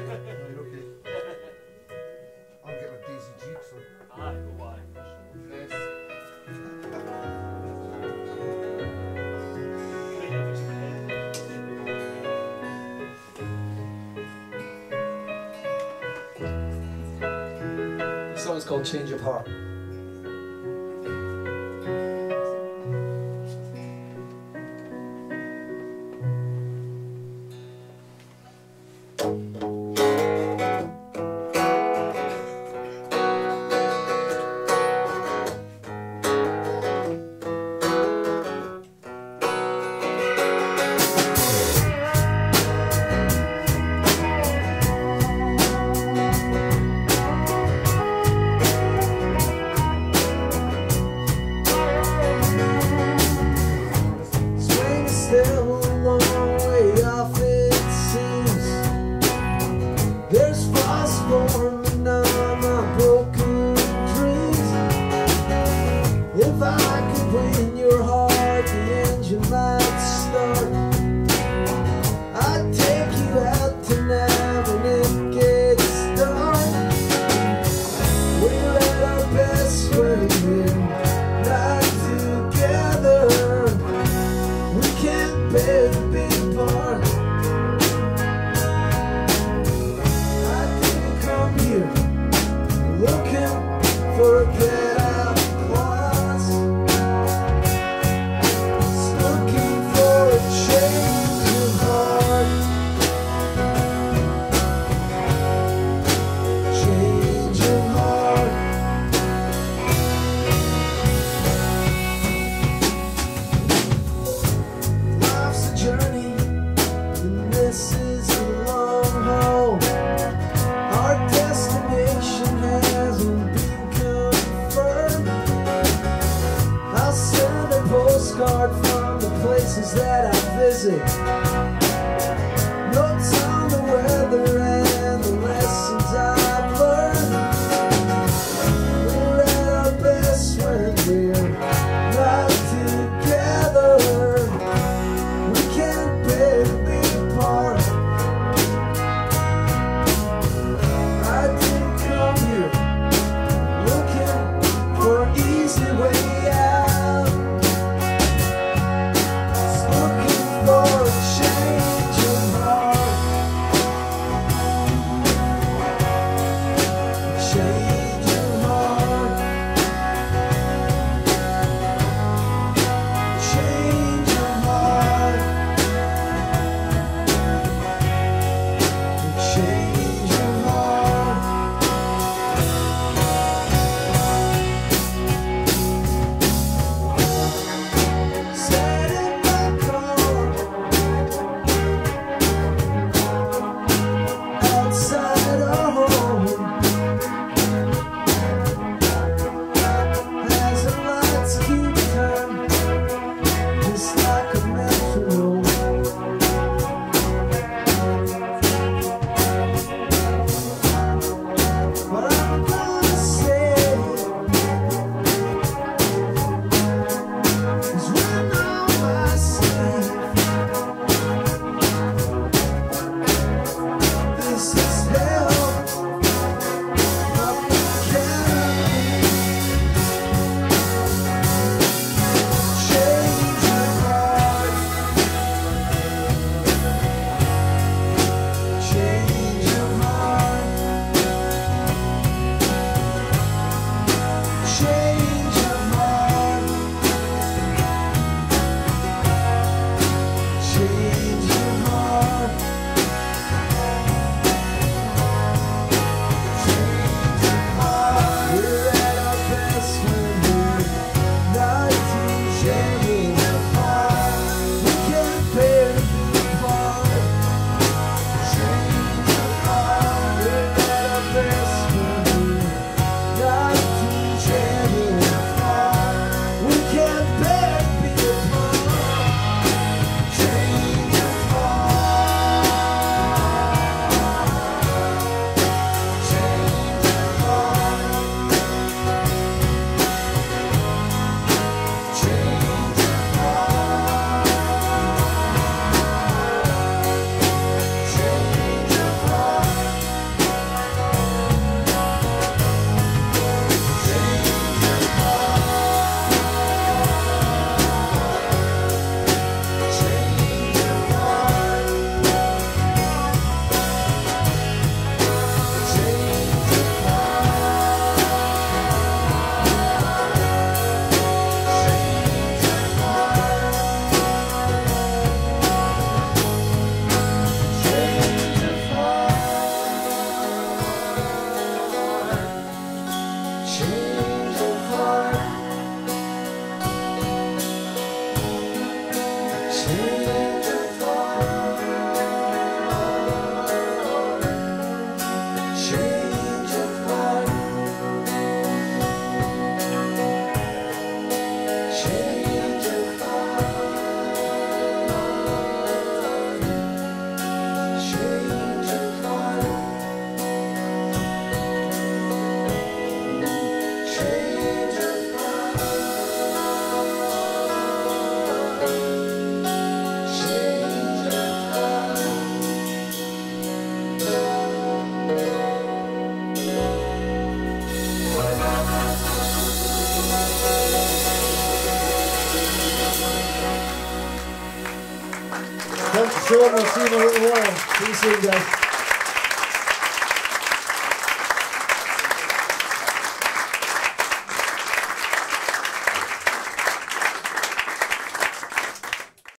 You're okay. I'll get my Daisy Duke, so. I go why. Yes. This song's called Change of Heart. From the places that I visit, notes on the weather and the lessons I've learned. We're at our best when we're not together. We can't bear to be apart. I didn't come here looking for an easy way out. For a change. Jordan, I'll see you later. Peace out, guys.